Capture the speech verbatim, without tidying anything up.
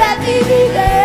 Let me be there.